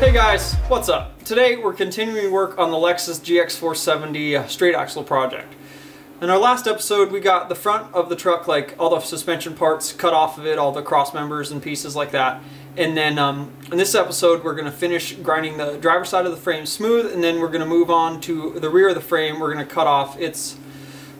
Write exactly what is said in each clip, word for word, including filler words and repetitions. Hey guys, what's up? Today we're continuing work on the Lexus G X four seventy straight axle project. In our last episode we got the front of the truck, like all the suspension parts cut off of it, all the cross members and pieces like that. And then um, in this episode we're going to finish grinding the driver's side of the frame smooth, and then we're going to move on to the rear of the frame. We're going to cut off its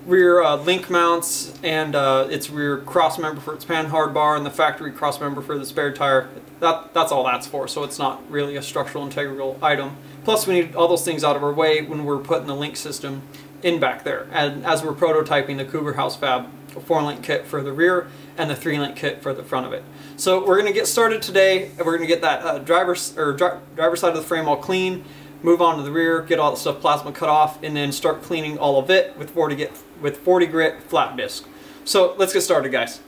rear uh, link mounts and uh, its rear cross member for its panhard bar and the factory cross member for the spare tire. That, that's all that's for, so it's not really a structural integral item. Plus we need all those things out of our way when we're putting the link system in back there, and as we're prototyping the Cougar House Fab four link kit for the rear and the three link kit for the front of it. So we're going to get started today, and we're going to get that uh, driver's, or dri driver's side of the frame all clean, move on to the rear, get all the stuff plasma cut off, and then start cleaning all of it with forty, get, with forty grit flat disc. So let's get started, guys.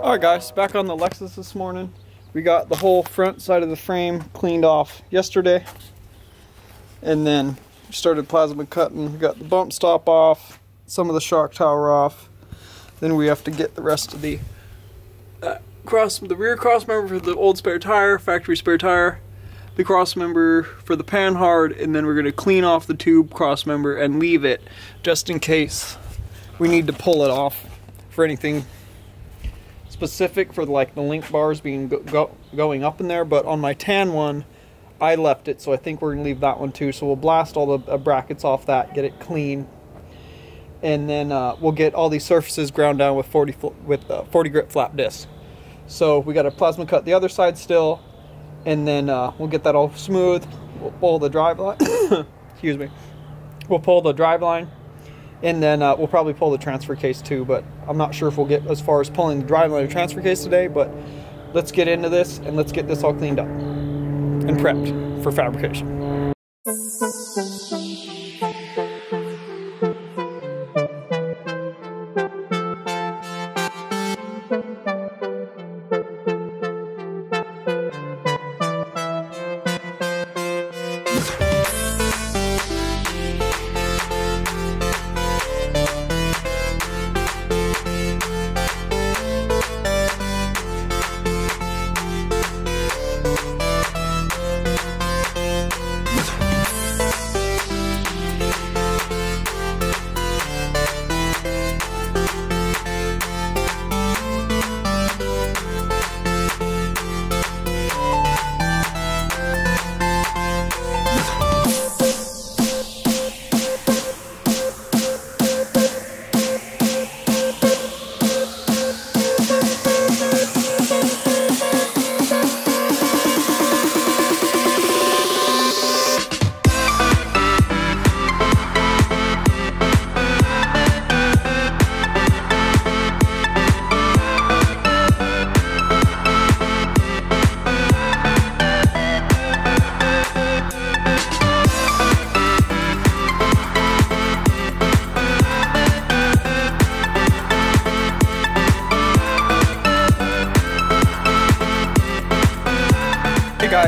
Alright guys, back on the Lexus this morning. We got the whole front side of the frame cleaned off yesterday, and then started plasma cutting. We got the bump stop off, some of the shock tower off, then we have to get the rest of the uh, cross, the rear cross member for the old spare tire, factory spare tire, the cross member for the panhard, and then we're going to clean off the tube cross member and leave it just in case we need to pull it off for anything specific, for like the link bars being go go going up in there. But on my tan one I left it, so I think we're gonna leave that one too. So we'll blast all the uh, brackets off that, get it clean, and then uh, we'll get all these surfaces ground down with forty with uh, forty grit flap disc. So we got to plasma cut the other side still, and then uh, we'll get that all smooth. We'll pull the drive line excuse me we'll pull the drive line and then uh, we'll probably pull the transfer case too, but I'm not sure if we'll get as far as pulling the driveline or transfer case today. But let's get into this, and let's get this all cleaned up and prepped for fabrication.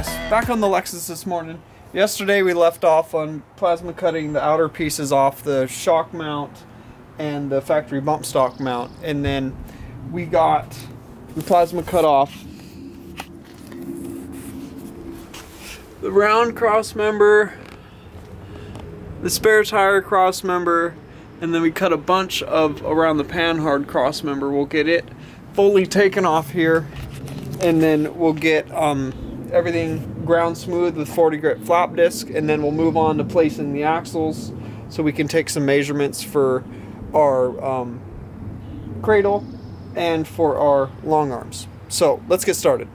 guys, back on the Lexus this morning. Yesterday we left off on plasma cutting the outer pieces off the shock mount and the factory bump stock mount, and then we got the plasma cut off the round cross member, the spare tire cross member, and then we cut a bunch of around the panhard cross member. We'll get it fully taken off here, and then we'll get um, everything ground smooth with forty grit flap disc, and then we'll move on to placing the axles so we can take some measurements for our um, cradle and for our long arms. So let's get started.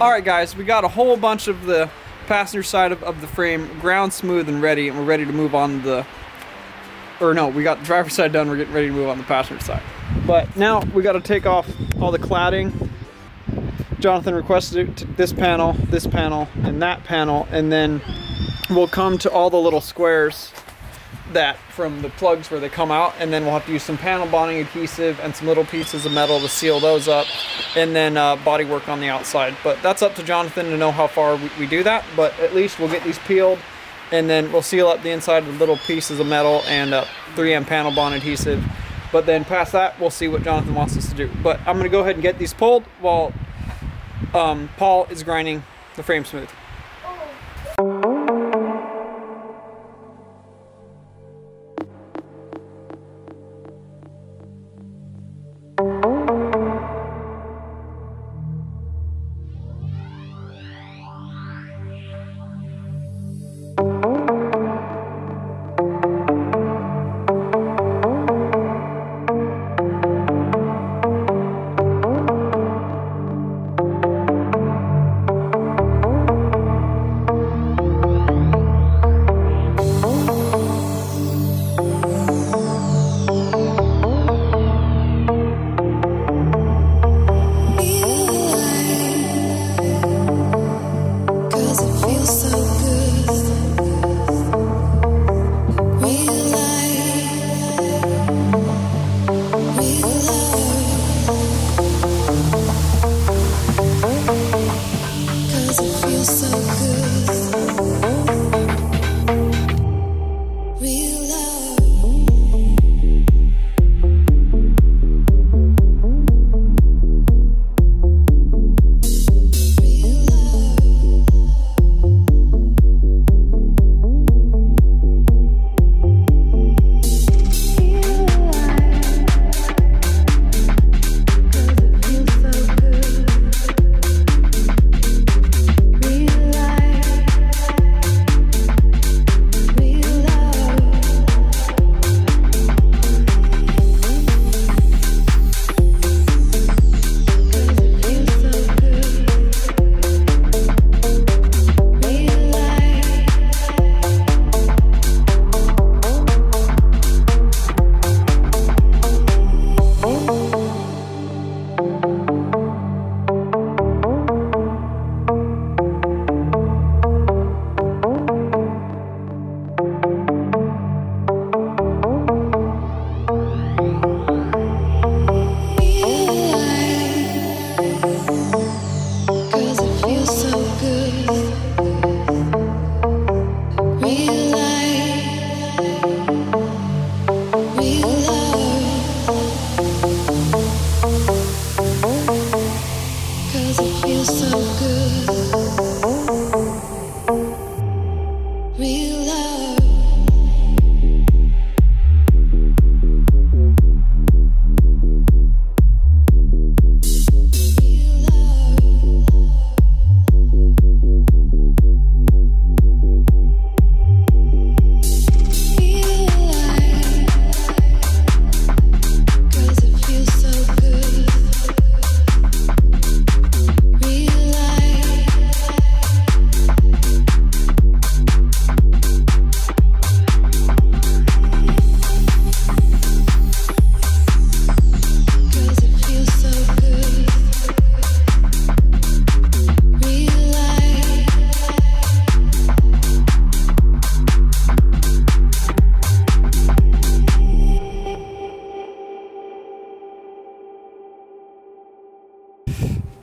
Alright guys, we got a whole bunch of the passenger side of, of the frame ground smooth and ready, and we're ready to move on the, or no, we got the driver's side done, we're getting ready to move on the passenger side. But now we got to take off all the cladding. Jonathan requested this panel, this panel, and that panel, and then we'll come to all the little squares that from the plugs where they come out, and then we'll have to use some panel bonding adhesive and some little pieces of metal to seal those up, and then uh, body work on the outside. But that's up to Jonathan to know how far we, we do that, but at least we'll get these peeled, and then we'll seal up the inside with little pieces of metal and uh, three M panel bond adhesive. But then past that, we'll see what Jonathan wants us to do. But I'm gonna go ahead and get these pulled while um, Paul is grinding the frame smooth.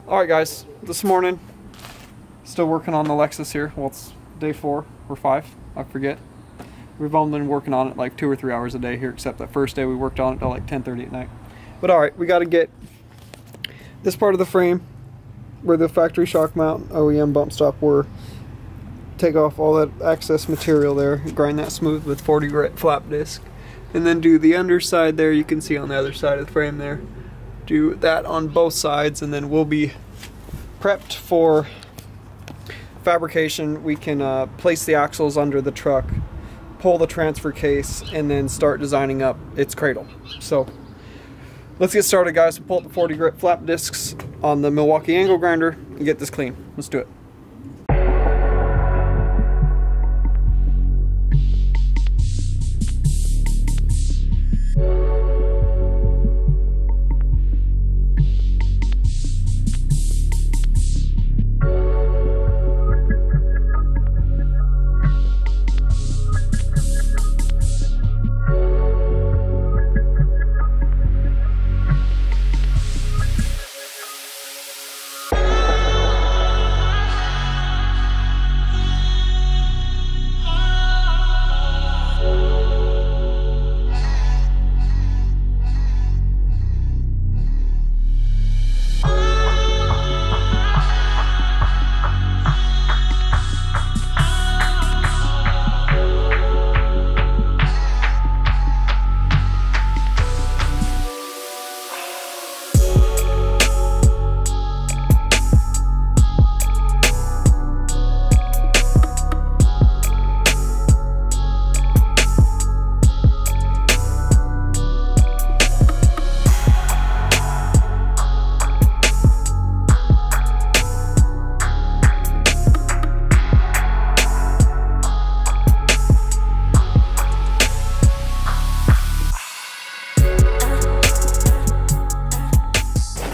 Alright guys, this morning, still working on the Lexus here. Well, it's day four or five, I forget. We've only been working on it like two or three hours a day here, except that first day we worked on it till like ten thirty at night. But alright, we got to get this part of the frame where the factory shock mount, O E M bump stop were. Take off all that excess material there, grind that smooth with forty grit flap disc, and then do the underside there. You can see on the other side of the frame there. Do that on both sides, and then we'll be prepped for fabrication. We can uh, place the axles under the truck, pull the transfer case, and then start designing up its cradle. So let's get started, guys. We'll pull up the forty grit flap discs on the Milwaukee angle grinder and get this clean. Let's do it.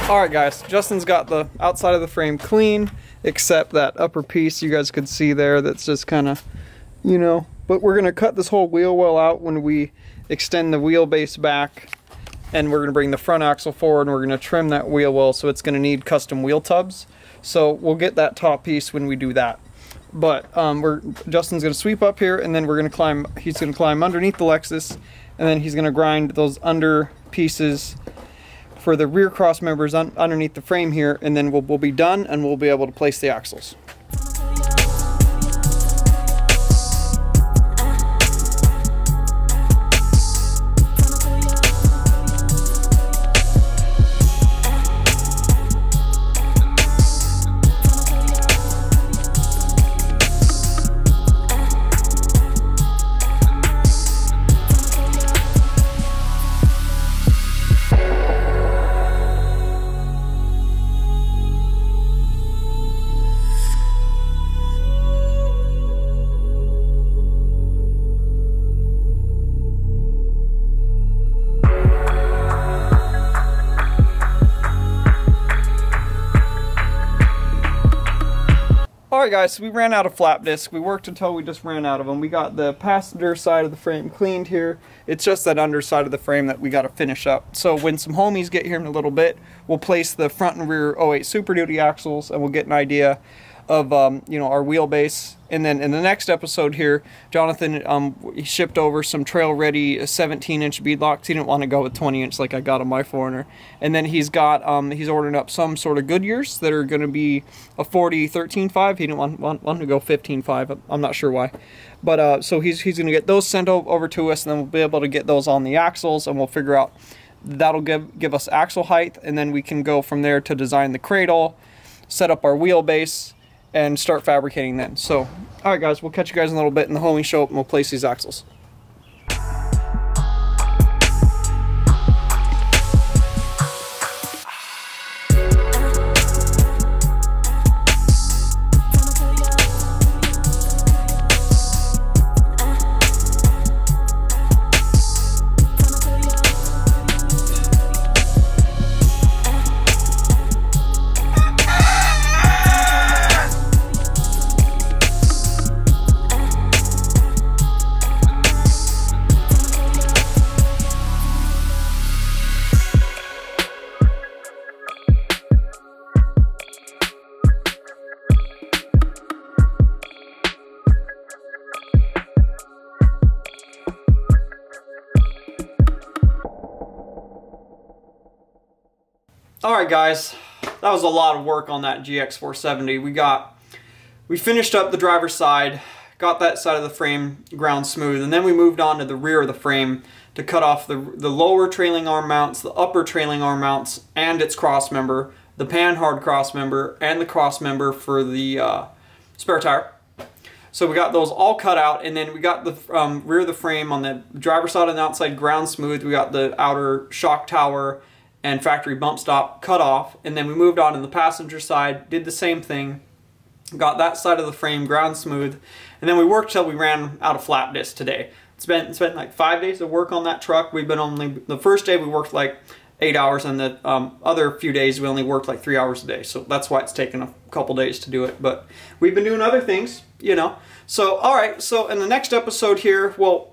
Alright guys, Justin's got the outside of the frame clean, except that upper piece you guys could see there that's just kind of, you know, but we're going to cut this whole wheel well out when we extend the wheelbase back, and we're going to bring the front axle forward, and we're going to trim that wheel well, so it's going to need custom wheel tubs. So we'll get that top piece when we do that. But um, we're Justin's going to sweep up here, and then we're going to climb, he's going to climb underneath the Lexus, and then he's going to grind those under pieces for the rear cross members un underneath the frame here, and then we'll, we'll be done and we'll be able to place the axles. Alright guys, so we ran out of flap disc. We worked until we just ran out of them. We got the passenger side of the frame cleaned here. It's just that underside of the frame that we got to finish up. So when some homies get here in a little bit, we'll place the front and rear oh eight Super Duty axles, and we'll get an idea of um, you know, our wheelbase. And then in the next episode here, Jonathan um, he shipped over some trail ready seventeen inch bead locks. He didn't want to go with twenty inch like I got on my four runner. And then he's got um, he's ordering up some sort of Goodyears that are going to be a forty thirteen five. He didn't want, want, want to go fifteen five. I'm not sure why. But uh, so he's, he's going to get those sent over to us, and then we'll be able to get those on the axles, and we'll figure out, that'll give, give us axle height, and then we can go from there to design the cradle, set up our wheelbase, and start fabricating then. So, all right guys, we'll catch you guys in a little bit in the homing show, and we'll place these axles. Alright guys, that was a lot of work on that G X four seventy. We got, we finished up the driver's side, got that side of the frame ground smooth, and then we moved on to the rear of the frame to cut off the, the lower trailing arm mounts, the upper trailing arm mounts, and its cross member, the panhard cross member, and the cross member for the uh, spare tire. So we got those all cut out, and then we got the um, rear of the frame on the driver's side and the outside ground smooth. We got the outer shock tower and factory bump stop cut off, and then we moved on to the passenger side, did the same thing, got that side of the frame ground smooth, and then we worked till we ran out of flap disc today. It's been, it's been like five days of work on that truck. We've been only, the first day we worked like eight hours, and the um, other few days we only worked like three hours a day, so that's why it's taken a couple days to do it, but we've been doing other things, you know. So, alright, so in the next episode here, well,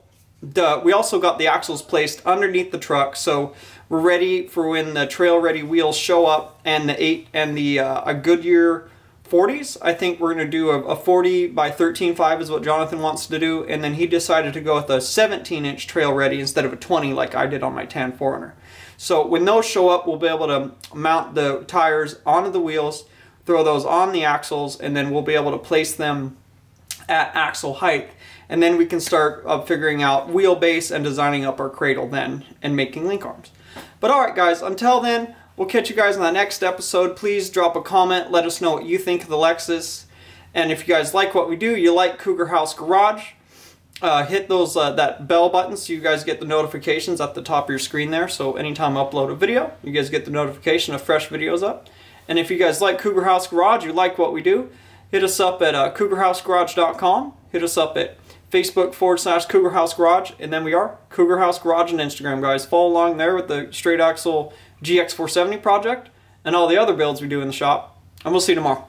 Duh. we also got the axles placed underneath the truck, so we're ready for when the trail ready wheels show up, and the eight and the uh, a Goodyear forties. I think we're going to do a, a forty by thirteen five is what Jonathan wants to do, and then he decided to go with a seventeen inch trail ready instead of a twenty like I did on my tan four runner. So when those show up, we'll be able to mount the tires onto the wheels, throw those on the axles, and then we'll be able to place them at axle height. And then we can start uh, figuring out wheelbase and designing up our cradle then, and making link arms. But alright guys, until then, we'll catch you guys in the next episode. Please drop a comment, let us know what you think of the Lexus. And if you guys like what we do, you like Cougar House Garage, uh, hit those uh, that bell button so you guys get the notifications at the top of your screen there. So anytime I upload a video, you guys get the notification of fresh videos up. And if you guys like Cougar House Garage, you like what we do, hit us up at uh, cougar house garage dot com, hit us up at Facebook forward slash Cougar House Garage, and then we are Cougar House Garage on Instagram, guys. Follow along there with the straight axle G X four seventy project and all the other builds we do in the shop, and we'll see you tomorrow.